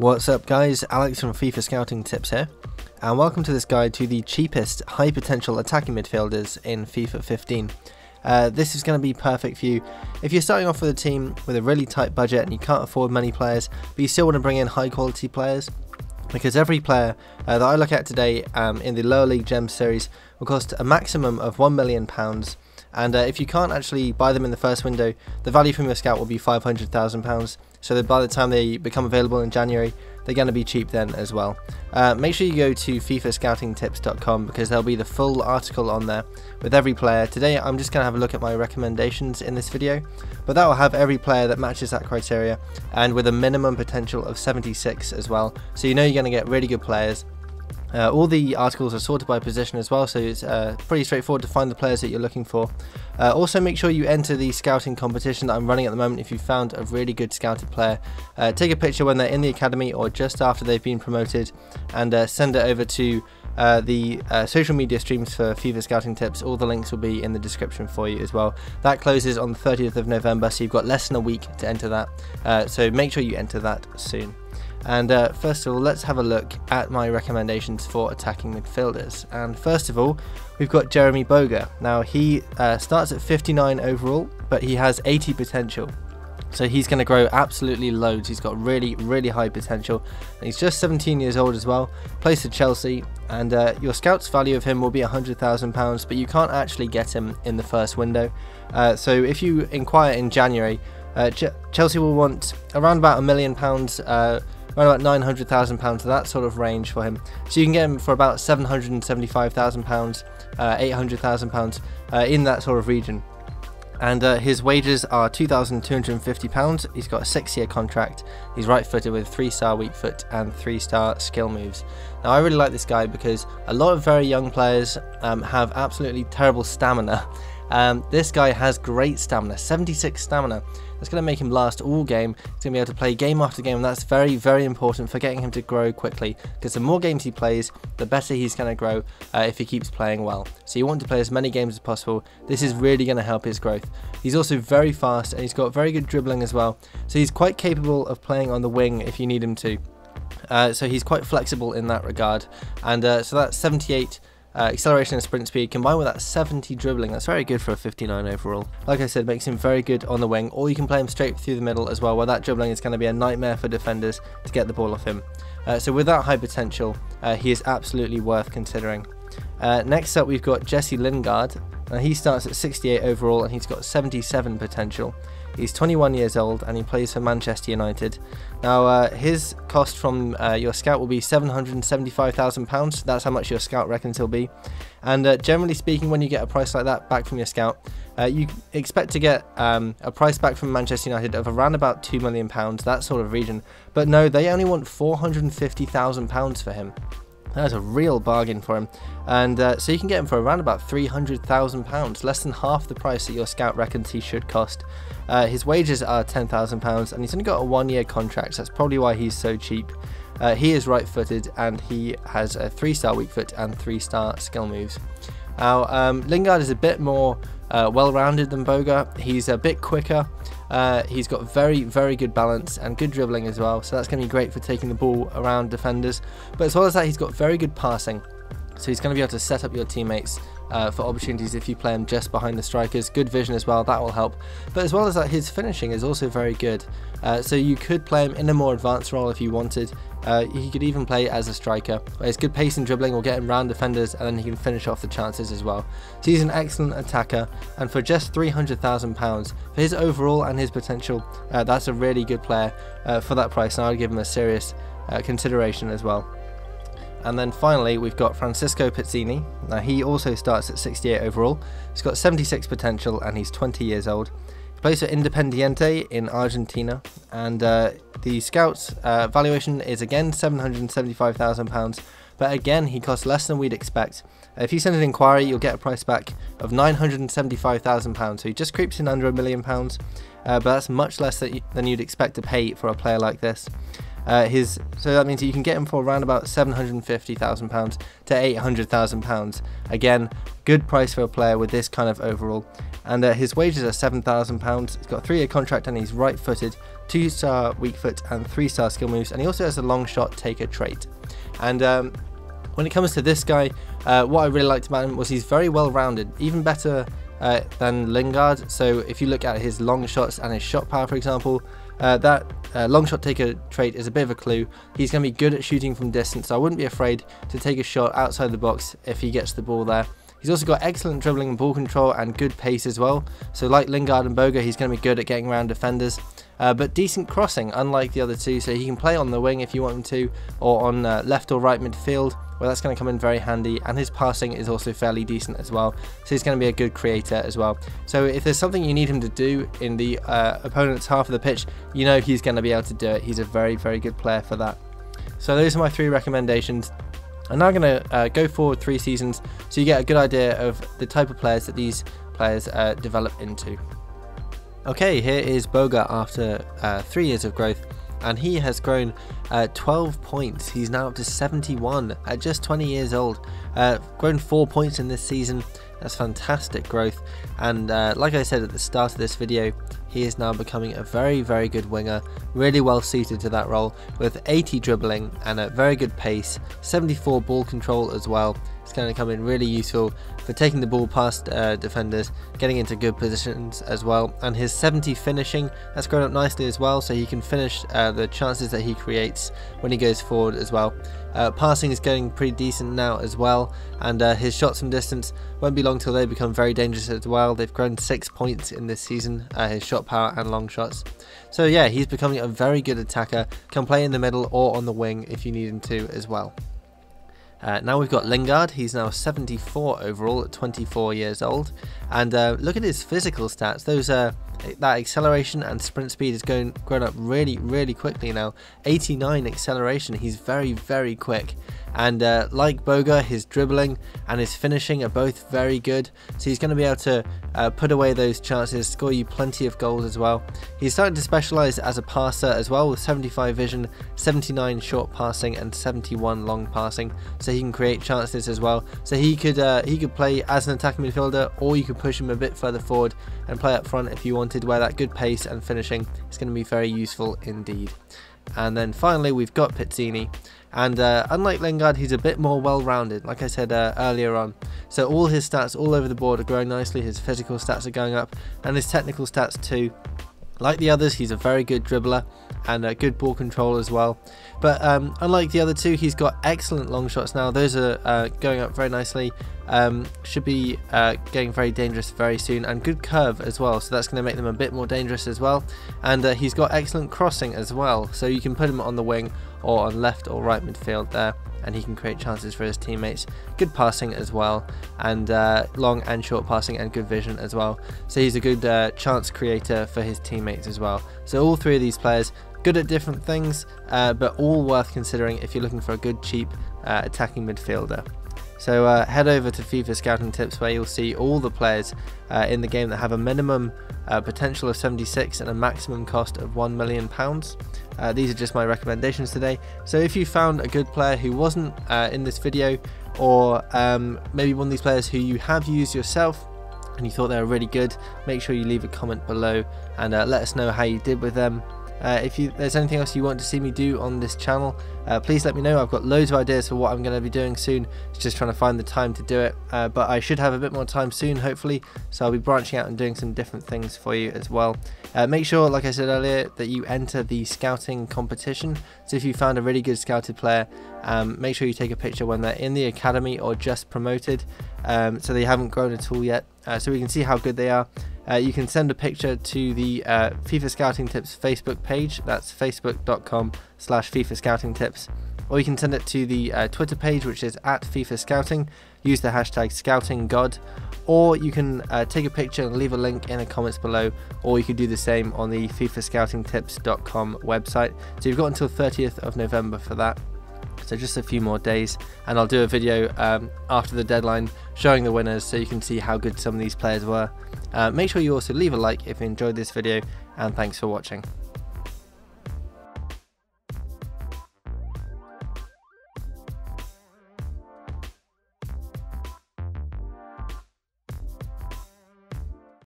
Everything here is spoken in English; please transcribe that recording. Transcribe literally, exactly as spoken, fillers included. What's up guys, Alex from FIFA Scouting Tips here, and welcome to this guide to the cheapest high potential attacking midfielders in FIFA fifteen. Uh, this is going to be perfect for you if you're starting off with a team with a really tight budget and you can't afford many players, but you still want to bring in high quality players, because every player uh, that I look at today um, in the lower league gem series will cost a maximum of one million pounds, and uh, if you can't actually buy them in the first window, the value from your scout will be five hundred thousand pounds, so that by the time they become available in January, they're going to be cheap then as well. Uh, make sure you go to FIFA scouting tips dot com because there'll be the full article on there with every player. Today I'm just going to have a look at my recommendations in this video, but that will have every player that matches that criteria and with a minimum potential of seventy-six as well, so you know you're going to get really good players. Uh, all the articles are sorted by position as well, so it's uh, pretty straightforward to find the players that you're looking for. Uh, also make sure you enter the scouting competition that I'm running at the moment. If you found a really good scouted player, uh, take a picture when they're in the academy or just after they've been promoted, and uh, send it over to uh, the uh, social media streams for FIFA Scouting Tips. All the links will be in the description for you as well. That closes on the thirtieth of November, so you've got less than a week to enter that, uh, so make sure you enter that soon. And uh, first of all, let's have a look at my recommendations for attacking midfielders. And first of all, we've got Jeremy Boga. Now he uh, starts at fifty-nine overall, but he has eighty potential, so he's going to grow absolutely loads. He's got really, really high potential, and he's just seventeen years old as well. Plays for Chelsea, and uh, your scout's value of him will be one hundred thousand pounds, but you can't actually get him in the first window. Uh, so if you inquire in January, uh, Ch Chelsea will want around about a million pounds. Uh, around about nine hundred thousand pounds, that sort of range for him. So you can get him for about seven hundred seventy-five thousand pounds, uh, eight hundred thousand pounds, uh, in that sort of region. And uh, his wages are two thousand two hundred fifty pounds. He's got a six year contract. He's right footed with three star weak foot and three star skill moves. Now I really like this guy because a lot of very young players um, have absolutely terrible stamina. Um, this guy has great stamina, seventy-six stamina. That's going to make him last all game. He's going to be able to play game after game, and that's very, very important for getting him to grow quickly, because the more games he plays, the better he's going to grow uh, if he keeps playing well. So you want to play as many games as possible. This is really going to help his growth. He's also very fast, and he's got very good dribbling as well, so he's quite capable of playing on the wing if you need him to. Uh, so he's quite flexible in that regard, and uh, so that's seventy-eight Uh, acceleration and sprint speed combined with that seventy dribbling. That's very good for a fifty-nine overall. Like I said, makes him very good on the wing, or you can play him straight through the middle as well, where that dribbling is going to be a nightmare for defenders to get the ball off him. Uh, so with that high potential, uh, he is absolutely worth considering. Uh, next up we've got Jesse Lingard. Now he starts at sixty-eight overall and he's got seventy-seven potential. He's twenty-one years old and he plays for Manchester United. Now uh, his cost from uh, your scout will be seven hundred seventy-five thousand pounds. That's how much your scout reckons he'll be. And uh, generally speaking, when you get a price like that back from your scout, uh, you expect to get um, a price back from Manchester United of around about two million pounds, that sort of region. But no, they only want four hundred fifty thousand pounds for him. That's a real bargain for him, and uh, so you can get him for around about three hundred thousand pounds, less than half the price that your scout reckons he should cost. Uh, his wages are ten thousand pounds, and he's only got a one year contract, so that's probably why he's so cheap. Uh, he is right-footed, and he has a three star weak foot and three star skill moves. Now, um, Lingard is a bit more uh, well-rounded than Boga. He's a bit quicker. Uh, he's got very, very good balance and good dribbling as well, so that's going to be great for taking the ball around defenders. But as well as that, he's got very good passing, so he's going to be able to set up your teammates uh, for opportunities if you play him just behind the strikers. Good vision as well, that will help. But as well as that, his finishing is also very good, uh, so you could play him in a more advanced role if you wanted. Uh, he could even play as a striker. His good pace and dribbling will get him round defenders, and then he can finish off the chances as well. So he's an excellent attacker, and for just three hundred thousand pounds, for his overall and his potential, uh, that's a really good player uh, for that price, and I would give him a serious uh, consideration as well. And then finally we've got Francisco Pizzini. Now he also starts at sixty-eight overall, he's got seventy-six potential and he's twenty years old. He plays for Independiente in Argentina, and uh, the scout's uh, valuation is again seven hundred seventy-five thousand pounds, but again he costs less than we'd expect. If you send an inquiry, you'll get a price back of nine hundred seventy-five thousand pounds, so he just creeps in under a million pounds, uh, but that's much less than you'd expect to pay for a player like this. Uh, his so that means that you can get him for around about seven hundred and fifty thousand pounds to eight hundred thousand pounds. Again, good price for a player with this kind of overall. And uh, his wages are seven thousand pounds. He's got a three-year contract and he's right-footed, two-star weak foot and three-star skill moves. And he also has a long shot taker trait. And um, when it comes to this guy, uh, what I really liked about him was he's very well-rounded, even better uh, than Lingard. So if you look at his long shots and his shot power, for example, uh, that uh, long shot taker trait is a bit of a clue. He's going to be good at shooting from distance, so I wouldn't be afraid to take a shot outside the box if he gets the ball there. He's also got excellent dribbling and ball control and good pace as well. So like Lingard and Boga, he's going to be good at getting around defenders. Uh, but decent crossing, unlike the other two. So he can play on the wing if you want him to, or on uh, left or right midfield, where that's going to come in very handy. And his passing is also fairly decent as well. So he's going to be a good creator as well. So if there's something you need him to do in the uh, opponent's half of the pitch, you know he's going to be able to do it. He's a very, very good player for that. So those are my three recommendations. I'm now going to uh, go forward three seasons so you get a good idea of the type of players that these players uh, develop into. Okay, here is Boga after uh, three years of growth, and he has grown uh, twelve points. He's now up to seventy-one at just twenty years old. Uh, grown four points in this season. That's fantastic growth, and uh, like I said at the start of this video, he is now becoming a very, very good winger, really well suited to that role, with eighty dribbling and a very good pace, seventy-four ball control as well. It's going to come in really useful for taking the ball past uh, defenders, getting into good positions as well. And his seventy finishing, that's grown up nicely as well, so he can finish uh, the chances that he creates when he goes forward as well. Uh, passing is going pretty decent now as well, and uh, his shots from distance won't be long till they become very dangerous as well. They've grown six points in this season, uh, his shot power and long shots. So yeah, he's becoming a very good attacker, can play in the middle or on the wing if you need him to as well. Uh, now we've got Lingard. He's now seventy-four overall at twenty-four years old, and uh, look at his physical stats. Those uh, that acceleration and sprint speed has grown, grown up really, really quickly now. eighty-nine acceleration, he's very, very quick. And uh, like Boga, his dribbling and his finishing are both very good, so he's going to be able to uh, put away those chances, score you plenty of goals as well. He's starting to specialise as a passer as well, with seventy-five vision, seventy-nine short passing and seventy-one long passing, so he can create chances as well. So he could uh, he could play as an attacking midfielder, or you could push him a bit further forward and play up front if you wanted, where that good pace and finishing is going to be very useful indeed. And then finally we've got Pizzini, and uh, unlike Lingard, he's a bit more well-rounded, like I said uh, earlier on. So all his stats all over the board are growing nicely. His physical stats are going up, and his technical stats too. Like the others, he's a very good dribbler and a good ball control as well. But um, unlike the other two, he's got excellent long shots now. Those are uh, going up very nicely. Um, should be uh, getting very dangerous very soon, and good curve as well, so that's going to make them a bit more dangerous as well. And uh, he's got excellent crossing as well, so you can put him on the wing or on left or right midfield there, and he can create chances for his teammates. Good passing as well, and uh, long and short passing and good vision as well, so he's a good uh, chance creator for his teammates as well. So all three of these players good at different things, uh, but all worth considering if you're looking for a good cheap uh, attacking midfielder. So uh, head over to FIFA Scouting Tips, where you'll see all the players uh, in the game that have a minimum uh, potential of seventy-six and a maximum cost of one million pounds. Uh, these are just my recommendations today. So if you found a good player who wasn't uh, in this video, or um, maybe one of these players who you have used yourself and you thought they were really good, make sure you leave a comment below and uh, let us know how you did with them. Uh, if you, there's anything else you want to see me do on this channel, uh, please let me know. I've got loads of ideas for what I'm going to be doing soon. It's just trying to find the time to do it, uh, but I should have a bit more time soon, hopefully, so I'll be branching out and doing some different things for you as well. Uh, make sure, like I said earlier, that you enter the scouting competition. So if you found a really good scouted player, um, make sure you take a picture when they're in the academy or just promoted, um, so they haven't grown at all yet, uh, so we can see how good they are. Uh, you can send a picture to the uh, FIFA Scouting Tips Facebook page. That's facebook.com slash FIFA Scouting Tips. Or you can send it to the uh, Twitter page, which is at FIFA Scouting. Use the hashtag ScoutingGod. Or you can uh, take a picture and leave a link in the comments below. Or you can do the same on the FIFA Scouting Tips dot com website. So you've got until thirtieth of November for that. So just a few more days, and I'll do a video um, after the deadline showing the winners, so you can see how good some of these players were. Uh, make sure you also leave a like if you enjoyed this video, and thanks for watching.